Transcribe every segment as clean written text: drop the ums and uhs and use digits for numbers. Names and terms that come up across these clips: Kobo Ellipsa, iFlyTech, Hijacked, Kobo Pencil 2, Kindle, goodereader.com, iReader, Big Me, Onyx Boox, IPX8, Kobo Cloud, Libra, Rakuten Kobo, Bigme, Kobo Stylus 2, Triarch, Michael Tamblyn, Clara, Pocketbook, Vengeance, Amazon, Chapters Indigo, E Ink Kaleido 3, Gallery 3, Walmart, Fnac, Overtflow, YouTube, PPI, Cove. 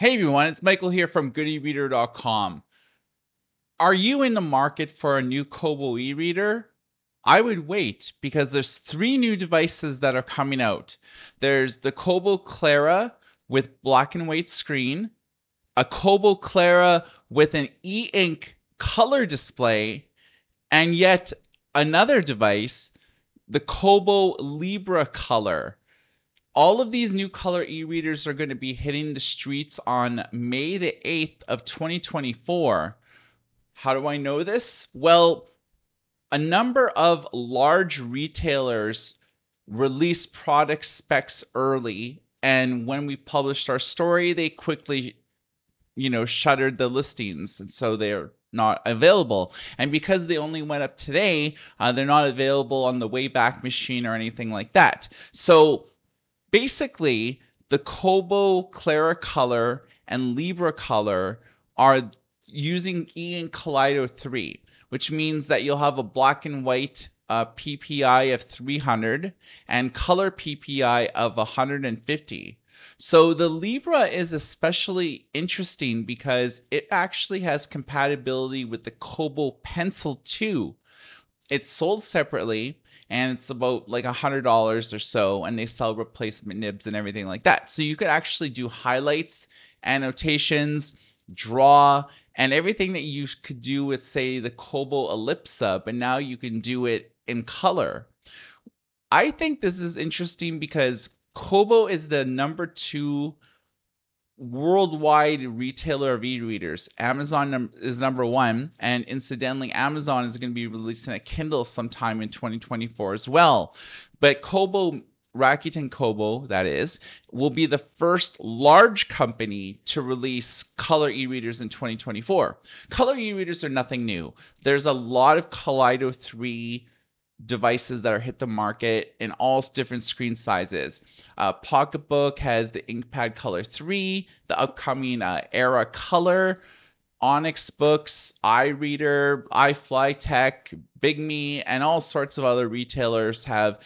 Hey everyone, it's Michael here from goodereader.com. Are you in the market for a new Kobo e-reader? I would wait because there's three new devices that are coming out. There's the Kobo Clara with black and white screen, a Kobo Clara with an E Ink color display, and yet another device, the Kobo Libra color. All of these new color e-readers are going to be hitting the streets on May the 8th of 2024. How do I know this? Well, a number of large retailers release product specs early, and when we published our story, they quickly, shuttered the listings, and so they're not available. And because they only went up today, they're not available on the Wayback Machine or anything like that. So basically, the Kobo Clara color and Libra color are using E Ink Kaleido 3, which means that you'll have a black and white PPI of 300 and color PPI of 150. So the Libra is especially interesting because it actually has compatibility with the Kobo Pencil 2. It's sold separately, and it's about like $100 or so, and they sell replacement nibs and everything like that. So you could actually do highlights, annotations, draw, and everything that you could do with, say, the Kobo Ellipsa, but now you can do it in color. I think this is interesting because Kobo is the #2 worldwide retailer of e-readers. Amazon is #1, and incidentally, Amazon is going to be releasing a Kindle sometime in 2024 as well. But Kobo, Rakuten Kobo, that is, will be the first large company to release color e-readers in 2024. Color e-readers are nothing new. There's a lot of Kaleido 3 devices that are hit the market in all different screen sizes. Pocketbook has the Inkpad Color 3, the upcoming Era Color, Onyx Boox, iReader, iFlyTech, Big Me, and all sorts of other retailers have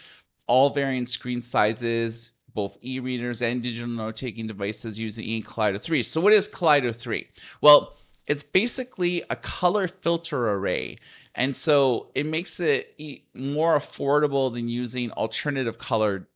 all varying screen sizes, both e-readers and digital note-taking devices using E Ink Kaleido 3. So what is Kaleido 3? Well, it's basically a color filter array, and so it makes it more affordable than using alternative color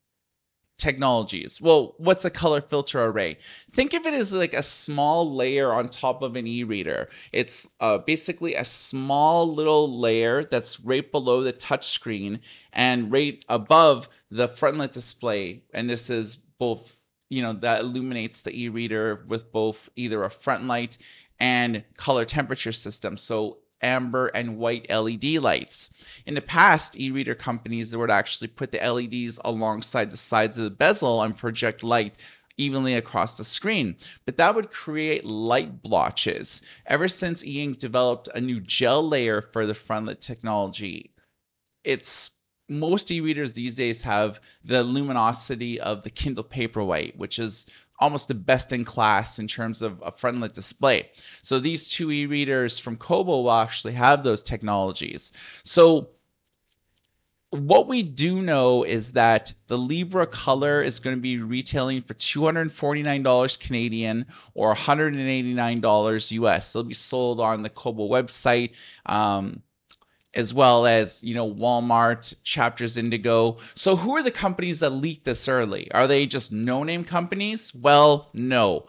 technologies. Well, what's a color filter array? Think of it as like a small layer on top of an e-reader. It's basically a small little layer that's right below the touch screen and right above the frontlit display, and this is both, that illuminates the e-reader with both either a front light and color temperature system, so amber and white LED lights. In the past, e-reader companies would actually put the LEDs alongside the sides of the bezel and project light evenly across the screen, but that would create light blotches. Ever since E Ink developed a new gel layer for the frontlit technology, most e-readers these days have the luminosity of the Kindle Paperwhite, which is almost the best in class in terms of a frontlit display. So these two e-readers from Kobo will actually have those technologies. So what we do know is that the Libra color is going to be retailing for $249 Canadian or $189 US. It'll be sold on the Kobo website, as well as, Walmart, Chapters Indigo. So who are the companies that leaked this early? Are they just no-name companies? Well, no.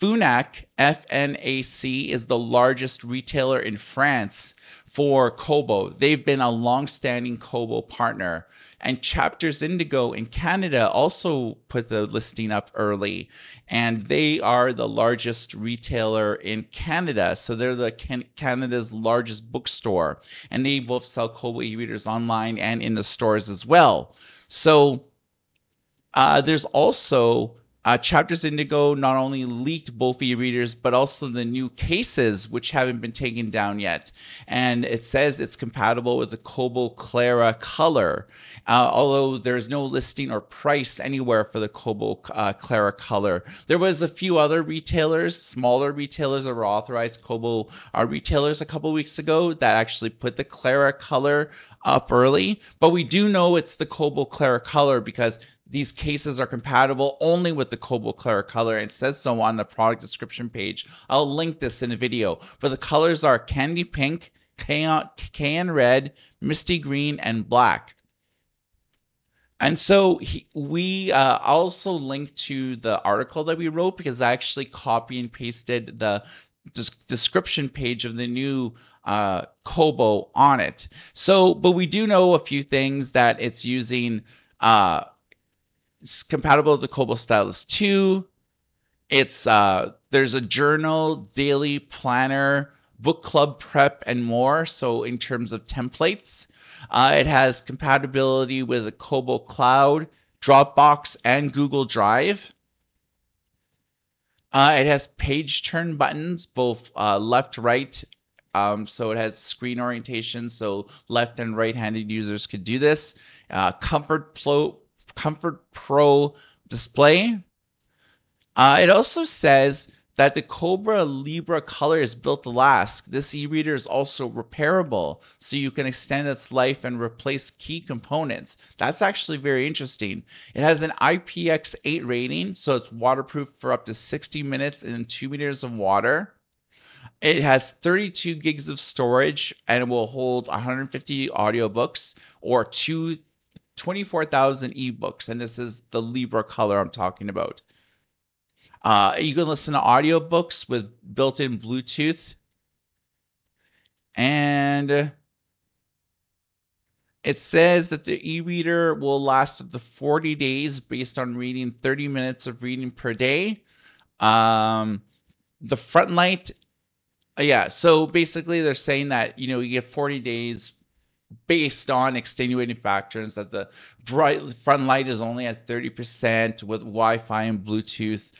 Fnac, F-N-A-C, is the largest retailer in France for Kobo. They've been a long-standing Kobo partner. And Chapters Indigo in Canada also put the listing up early, and they are the largest retailer in Canada. So they're Canada's largest bookstore, and they both sell Kobo e-readers online and in the stores as well. So there's also Chapters Indigo not only leaked both e-readers, but also the new cases, which haven't been taken down yet. And it says it's compatible with the Kobo Clara color, although there's no listing or price anywhere for the Kobo Clara color. There was a few other retailers, smaller retailers that were authorized Kobo retailers a couple weeks ago that actually put the Clara color up early. But we do know it's the Kobo Clara color because these cases are compatible only with the Kobo Clara color. It says so on the product description page. I'll link this in a video, but the colors are candy pink, cayenne red, misty green, and black. And so we also linked to the article that we wrote, because I actually copy and pasted the description page of the new Kobo on it. So, but we do know a few things, that it's using, it's compatible with the Kobo Stylus 2. It's, there's a journal, daily planner, book club prep, and more. So in terms of templates, it has compatibility with the Kobo Cloud, Dropbox, and Google Drive. It has page turn buttons, both left, right. So it has screen orientation, so left and right-handed users could do this. Comfort Pro display. It also says that the Kobo Libra color is built to last. This e-reader is also repairable, so you can extend its life and replace key components. That's actually very interesting. It has an IPX8 rating, so it's waterproof for up to 60 minutes in 2 meters of water. It has 32 gigs of storage, and it will hold 150 audiobooks or 24,000 ebooks, and this is the Libra color I'm talking about. You can listen to audiobooks with built-in Bluetooth. And it says that the e-reader will last up to 40 days based on reading 30 minutes of reading per day. The front light, yeah, so basically they're saying that, you know, you get 40 days based on extenuating factors, that the bright front light is only at 30% with Wi-Fi and Bluetooth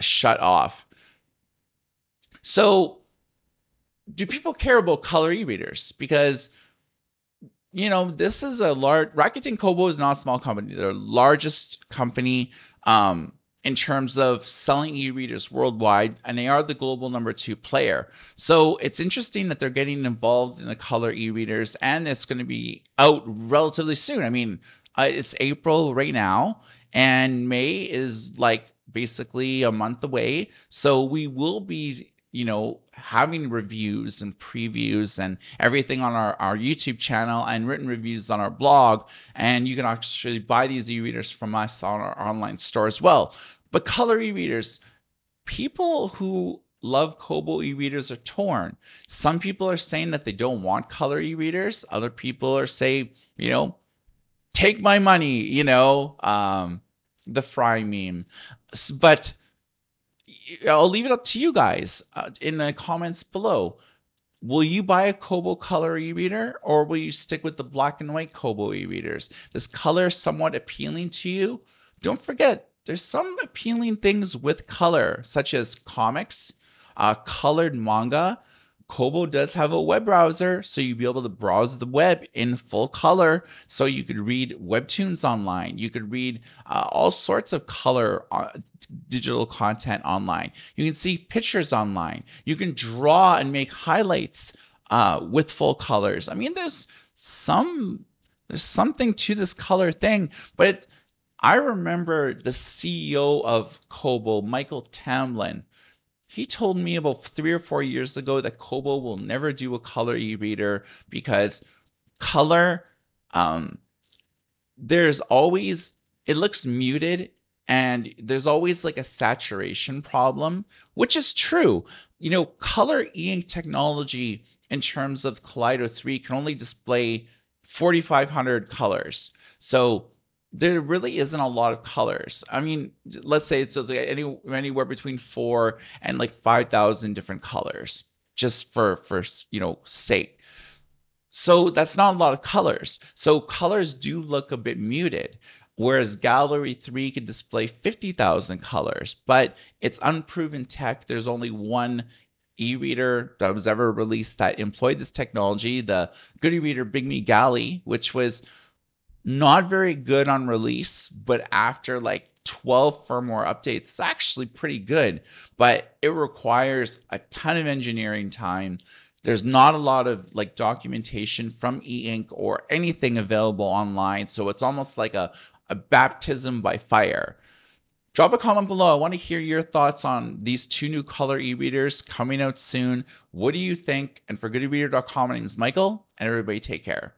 shut off. So do people care about color e-readers? Because, you know, this is a large, Rakuten Kobo is not a small company. They're the largest company in terms of selling e-readers worldwide, and they are the global #2 player. So it's interesting that they're getting involved in the color e-readers, and it's going to be out relatively soon. I mean, it's April right now, and May is like basically a month away. So we will be, you know, having reviews and previews and everything on our YouTube channel, and written reviews on our blog. And you can actually buy these e-readers from us on our online store as well. But color e-readers, people who love Kobo e-readers are torn. Some people are saying that they don't want color e-readers. Other people are saying, you know, take my money, you know, the fry meme. But I'll leave it up to you guys in the comments below. Will you buy a Kobo color e-reader, or will you stick with the black and white Kobo e-readers? This color is somewhat appealing to you. Don't forget, there's some appealing things with color, such as comics, colored manga. Kobo does have a web browser, so you'll be able to browse the web in full color. So you could read webtoons online. You could read all sorts of color digital content online. You can see pictures online. You can draw and make highlights with full colors. I mean, there's something to this color thing, but I remember the CEO of Kobo, Michael Tamblyn. He told me about 3 or 4 years ago that Kobo will never do a color e-reader, because color, there's always, it looks muted, and there's always like a saturation problem, which is true. You know, color e-ink technology in terms of Kaleido 3 can only display 4,500 colors. So there really isn't a lot of colors. I mean, let's say it's like anywhere between 4,000 and like 5,000 different colors, just for you know, sake. So that's not a lot of colors. So colors do look a bit muted, whereas Gallery 3 can display 50,000 colors, but it's unproven tech. There's only one e-reader that was ever released that employed this technology, the goodereader Bigme Galy, which was not very good on release, but after like 12 firmware updates, it's actually pretty good, but it requires a ton of engineering time. There's not a lot of like documentation from E Ink or anything available online. So it's almost like a baptism by fire. Drop a comment below. I want to hear your thoughts on these two new color e-readers coming out soon. What do you think? And for goodereader.com, my name is Michael, and everybody take care.